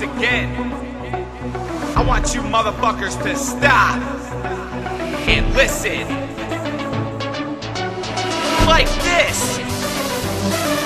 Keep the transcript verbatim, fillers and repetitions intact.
once again. I want you motherfuckers to stop and listen like this.